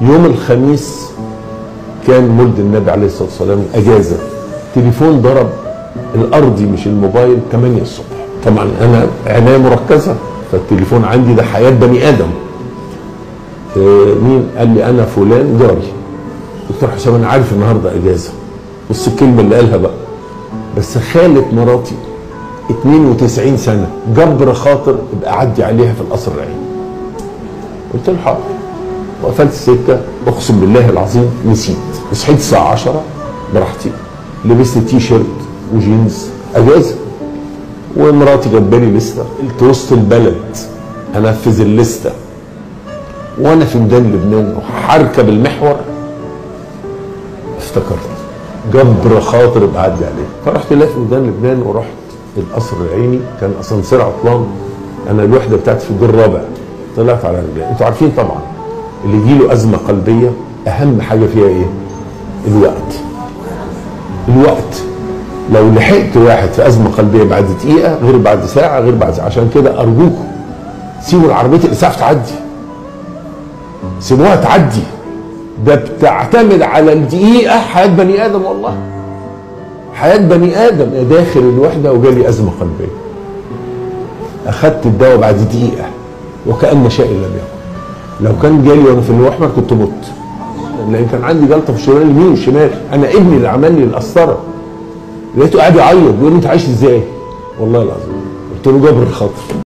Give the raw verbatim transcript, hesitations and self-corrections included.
يوم الخميس كان مولد النبي عليه الصلاه والسلام اجازه، تليفون ضرب الارضي مش الموبايل تمانية الصبح. طبعا انا عنايه مركزه، فالتليفون عندي ده حياه بني ادم. آه مين؟ قال لي انا فلان جاري. قلت له حسام انا عارف النهارده اجازه، بص الكلمه اللي قالها بقى، بس خاله مراتي اتنين وتسعين سنه جبر خاطر ابقى عدي عليها في القصر العيني. قلت له حاضر، وقفلت السكه. اقسم بالله العظيم نسيت، صحيت الساعه عشرة براحتي، لبست تي شيرت وجينز اجازه، ومراتي جابالي لسته وسط البلد انفذ اللسته، وانا في ميدان لبنان وهركب المحور افتكرت جبر خاطر بعدي عليه، فرحت لافي ميدان لبنان ورحت القصر العيني. كان اسانسير عطلان، انا الوحده بتاعتي في الدور الرابع، طلعت على رجلي. انتوا عارفين طبعا اللي يجي له ازمه قلبيه اهم حاجه فيها ايه؟ الوقت. الوقت لو لحقت واحد في ازمه قلبيه بعد دقيقه غير بعد ساعه غير بعد ساعة. عشان كده ارجوكم سيبوا العربيه الاسعاف تعدي، سيبوها تعدي، ده بتعتمد على الدقيقه، حياه بني ادم، والله حياه بني ادم. يا داخل الوحده وجالي ازمه قلبيه، اخدت الدواء بعد دقيقه وكأن شيء لم يكن. لو كان جالي وانا في الوحمر كنت مت، لان كان عندي جلطه في الشمال اليمين والشمال. انا ابني اللي عمل لي القسطره، لقيته قاعد يعيط بيقول لي انت عايش ازاي؟ والله العظيم قلت له جبر الخاطر.